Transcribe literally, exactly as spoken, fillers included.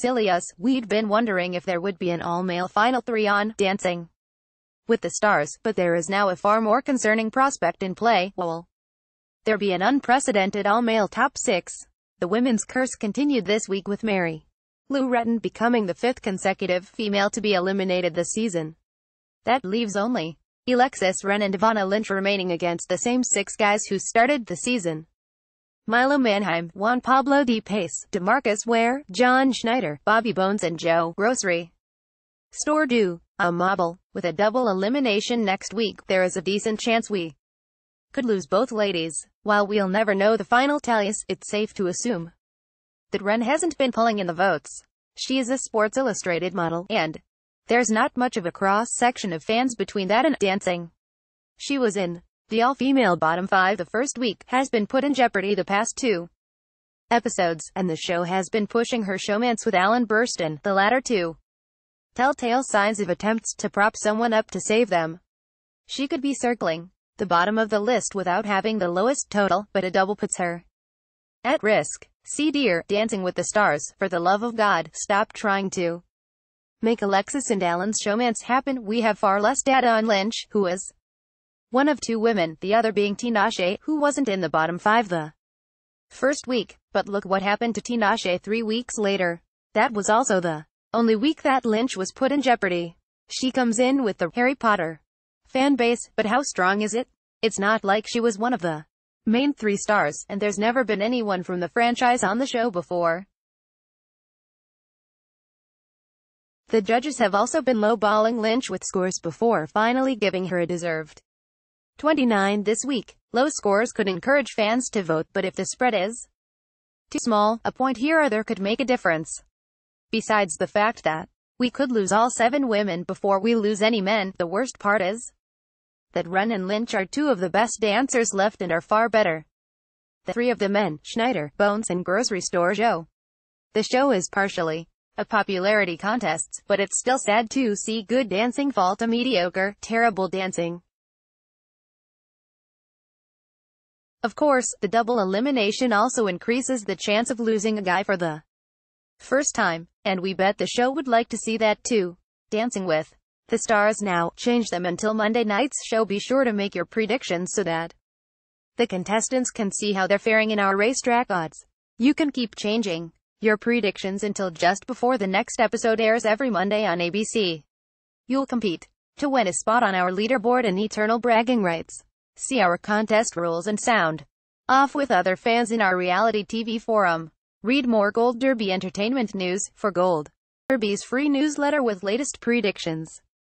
Silly us, we'd been wondering if there would be an all-male Final Three on Dancing with the Stars, but there is now a far more concerning prospect in play. Will there be an unprecedented all-male Top six? The women's curse continued this week with Mary Lou Retton becoming the fifth consecutive female to be eliminated this season. That leaves only Alexis Ren and Ivana Lynch remaining against the same six guys who started the season: Milo Mannheim, Juan Pablo De Pace, DeMarcus Ware, John Schneider, Bobby Bones and Joe Grocery Store Do. A model. With a double elimination next week, there is a decent chance we could lose both ladies. While we'll never know the final tallies, it's safe to assume that Ren hasn't been pulling in the votes. She is a Sports Illustrated model, and there's not much of a cross-section of fans between that and Dancing. She was in the all-female bottom five the first week, has been put in jeopardy the past two episodes, and the show has been pushing her showmance with Alan Burston, the latter two telltale signs of attempts to prop someone up to save them. She could be circling the bottom of the list without having the lowest total, but a double puts her at risk. See dear, Dancing with the Stars, for the love of God, stop trying to make Alexis and Alan's showmance happen. We have far less data on Lynch, who is one of two women, the other being Tinashe, who wasn't in the bottom five the first week. But look what happened to Tinashe three weeks later. That was also the only week that Lynch was put in jeopardy. She comes in with the Harry Potter fan base, but how strong is it? It's not like she was one of the main three stars, and there's never been anyone from the franchise on the show before. The judges have also been lowballing Lynch with scores before finally giving her a deserved twenty-nine this week. Low scores could encourage fans to vote, but if the spread is too small, a point here or there could make a difference. Besides the fact that we could lose all seven women before we lose any men, the worst part is that Ren and Lynch are two of the best dancers left and are far better than three of the men, Schneider, Bones and Grocery Store Joe. The show is partially a popularity contest, but it's still sad to see good dancing fall to mediocre, terrible dancing. Of course, the double elimination also increases the chance of losing a guy for the first time, and we bet the show would like to see that too. Dancing with the Stars now, change them until Monday night's show. Be sure to make your predictions so that the contestants can see how they're faring in our racetrack odds. You can keep changing your predictions until just before the next episode airs every Monday on A B C. You'll compete to win a spot on our leaderboard and eternal bragging rights. See our contest rules and sound off with other fans in our reality T V forum. Read more Gold Derby Entertainment News for Gold Derby's free newsletter with latest predictions.